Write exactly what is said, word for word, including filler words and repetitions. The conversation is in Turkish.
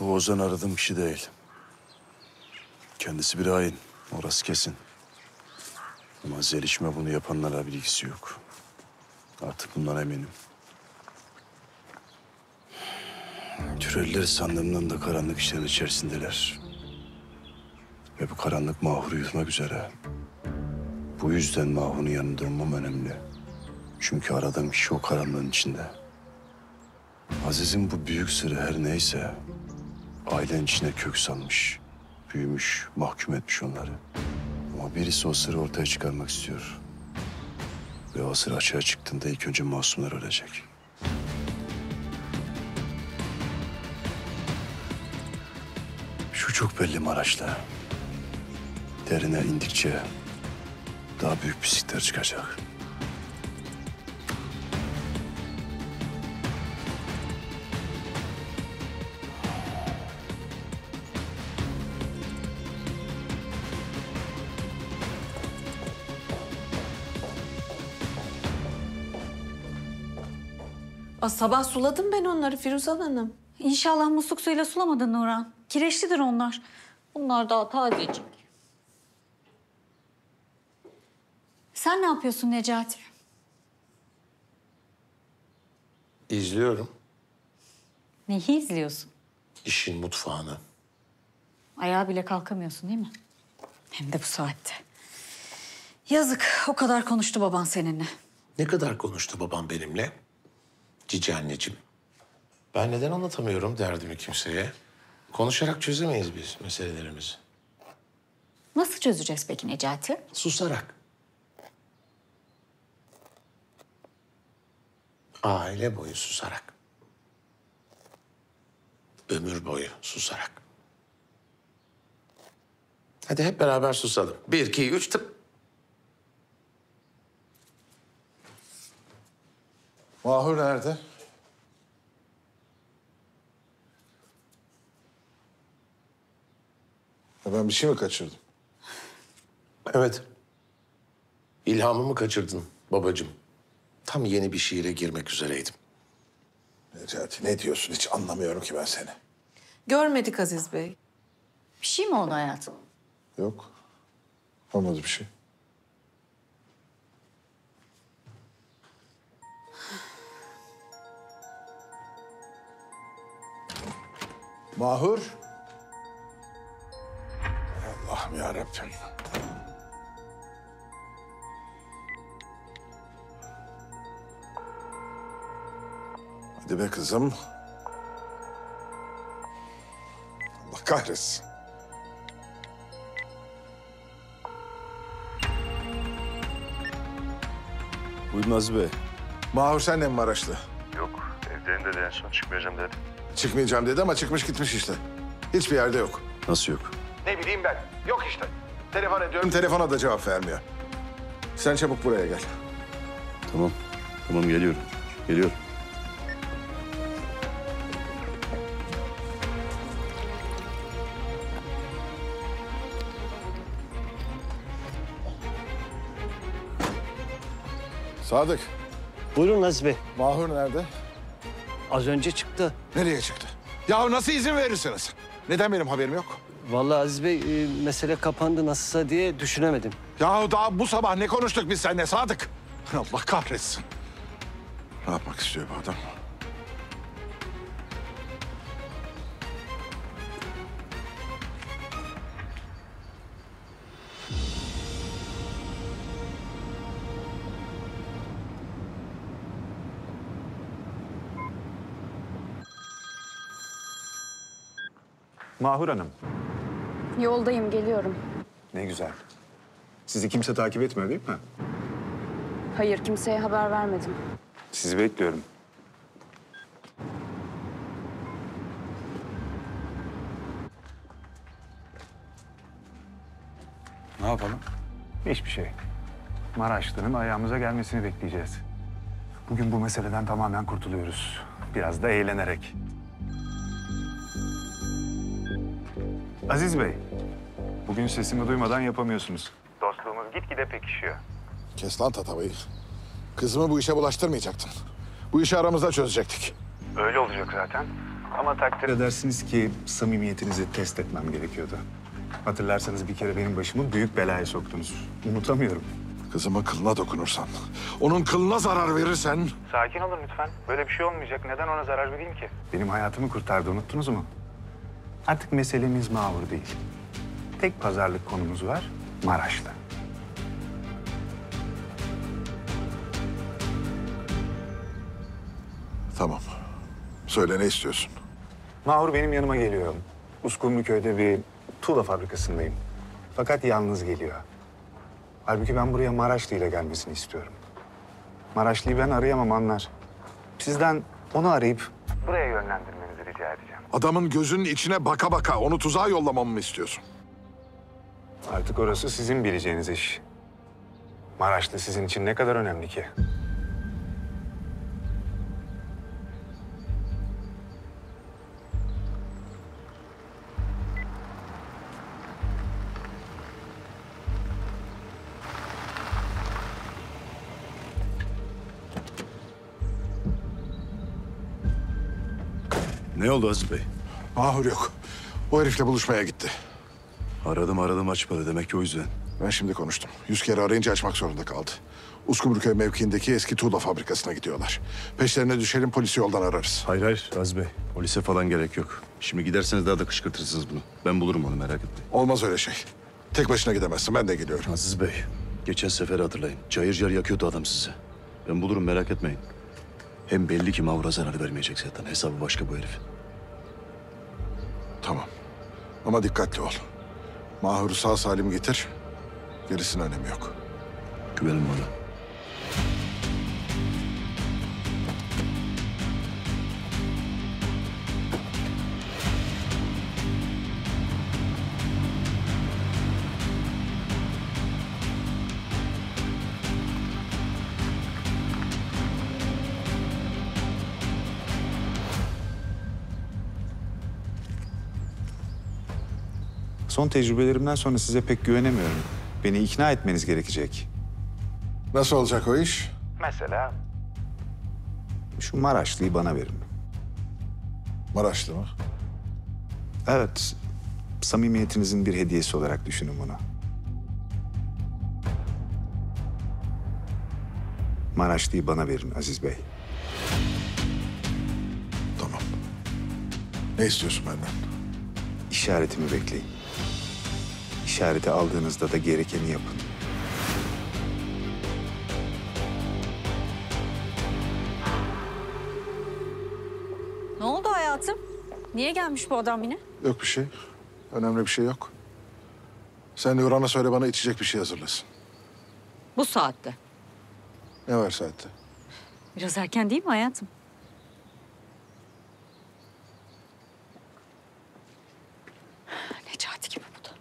Bu Ozan aradığım kişi değil. Kendisi bir hain, orası kesin. Ama Zelişime bunu yapanlara bilgisi yok. Artık bundan eminim. Türeller sandığımdan da karanlık işlerin içerisindeler. Ve bu karanlık Mahur'u yutmak üzere. Bu yüzden Mahur'un yanında olmam önemli. Çünkü aradığım kişi o karanlığın içinde. Aziz'in bu büyük sırrı her neyse, ailen içine kök salmış, büyümüş, mahkum etmiş onları. Ama birisi o sırrı ortaya çıkarmak istiyor. Ve o sır açığa çıktığında ilk önce masumlar ölecek. Şu çok belli Maraş'ta. Derine indikçe daha büyük pislikler çıkacak. Sabah suladım ben onları Firuz Hanım. İnşallah musluk suyuyla sulamadın Nurhan. Kireçlidir onlar. Bunlar daha tazecik. Sen ne yapıyorsun Necati? İzliyorum. Neyi izliyorsun? İşin mutfağını. Ayağa bile kalkamıyorsun değil mi? Hem de bu saatte. Yazık, o kadar konuştu baban seninle. Ne kadar konuştu baban benimle? Cici anneciğim, ben neden anlatamıyorum derdimi kimseye? Konuşarak çözemeyiz biz meselelerimizi. Nasıl çözeceğiz peki Necati? Susarak. Aile boyu susarak. Ömür boyu susarak. Hadi hep beraber susalım. Bir, iki, üç, tıp. Mahur nerede? Ya ben bir şey mi kaçırdım? Evet. İlhamımı kaçırdın babacığım. Tam yeni bir şiire girmek üzereydim. Necati ne diyorsun? Hiç anlamıyorum ki ben seni. Görmedik Aziz Bey. Bir şey mi oldu hayatım? Yok. Olmadı bir şey. Mahur. Allah'ım yarabbim. Hadi be kızım. Allah kahretsin. Buyurun Aziz Bey. Mahur sen de mi Maraşlı? Yok, evden dedi en son çıkmayacağım dedi. Çıkmayacağım dedi ama çıkmış gitmiş işte. Hiçbir yerde yok. Nasıl yok? Ne bileyim ben. Yok işte. Telefon ediyorum. Telefona da cevap vermiyor. Sen çabuk buraya gel. Tamam. Tamam geliyorum. Geliyorum. Sadık. Buyurun Nazmi Bey. Mahur nerede? Az önce çıktı. Nereye çıktı? Ya nasıl izin verirsiniz? Neden benim haberim yok? Vallahi Aziz Bey e, mesele kapandı nasılsa diye düşünemedim. Ya daha bu sabah ne konuştuk biz seninle Sadık? Allah kahretsin. Ne yapmak istiyor bu adam? Mahur Hanım. Yoldayım, geliyorum. Ne güzel. Sizi kimse takip etmiyor değil mi? Hayır, kimseye haber vermedim. Sizi bekliyorum. Ne yapalım? Hiçbir şey. Maraşlı'nın ayağımıza gelmesini bekleyeceğiz. Bugün bu meseleden tamamen kurtuluyoruz. Biraz da eğlenerek. Aziz Bey, bugün sesimi duymadan yapamıyorsunuz. Dostluğumuz gitgide pekişiyor. Kes lan tatavayı. Kızımı bu işe bulaştırmayacaktın. Bu işi aramızda çözecektik. Öyle olacak zaten. ama takdir edersiniz ki samimiyetinizi test etmem gerekiyordu. Hatırlarsanız bir kere benim başımı büyük belaya soktunuz. Unutamıyorum. Kızımın kılına dokunursan, onun kılına zarar verirsen... Sakin olun lütfen. Böyle bir şey olmayacak. Neden ona zarar vereyim ki? Benim hayatımı kurtardı, unuttunuz mu? Artık meselemiz Mahur değil. Tek pazarlık konumuz var, Maraşlı. Tamam. Söyle, ne istiyorsun? Mahur benim yanıma geliyor. Uskuburköy'de bir tuğla fabrikasındayım. Fakat yalnız geliyor. Halbuki ben buraya Maraşlı ile gelmesini istiyorum. Maraşlı'yı ben arayamam, anlar. Sizden onu arayıp buraya yönlendirmenizi rica edeceğim. Adamın gözünün içine baka baka onu tuzağa yollamamı mı istiyorsun? Artık orası sizin bileceğiniz iş. Maraşlı sizin için ne kadar önemli ki? Ne oldu Aziz Bey? Mahur yok. O herifle buluşmaya gitti. Aradım aradım açmadı. Demek ki o yüzden. Ben şimdi konuştum. Yüz kere arayınca açmak zorunda kaldı. Uskuburköy mevkiindeki eski tuğla fabrikasına gidiyorlar. Peşlerine düşelim, polisi yoldan ararız. Hayır hayır Aziz Bey. Polise falan gerek yok. Şimdi giderseniz daha da kışkırtırsınız bunu. Ben bulurum onu, merak etmeyin. Olmaz öyle şey. Tek başına gidemezsin. Ben de geliyorum. Aziz Bey, geçen sefer hatırlayın. Cayır cayır yakıyordu adam sizi. Ben bulurum, merak etmeyin. Hem belli ki Mahur'a zarar vermeyecek zaten. Hesabı başka bu herif. Tamam. Ama dikkatli ol. Mahur'u sağ salim getir. Gerisinin önemi yok. Güvenin bana. Son tecrübelerimden sonra size pek güvenemiyorum. Beni ikna etmeniz gerekecek. Nasıl olacak o iş? Mesela? Şu Maraşlı'yı bana verin. Maraşlı mı? Evet. Samimiyetinizin bir hediyesi olarak düşünün bunu. Maraşlı'yı bana verin Aziz Bey. Tamam. Ne istiyorsun benden? İşaretimi bekleyin. İşareti aldığınızda da gerekeni yapın. Ne oldu hayatım? Niye gelmiş bu adam yine? Yok bir şey. Önemli bir şey yok. Sen Nurhan'a söyle, bana içecek bir şey hazırlasın. Bu saatte? Ne var saatte? Biraz erken değil mi hayatım? Necati gibi bu da.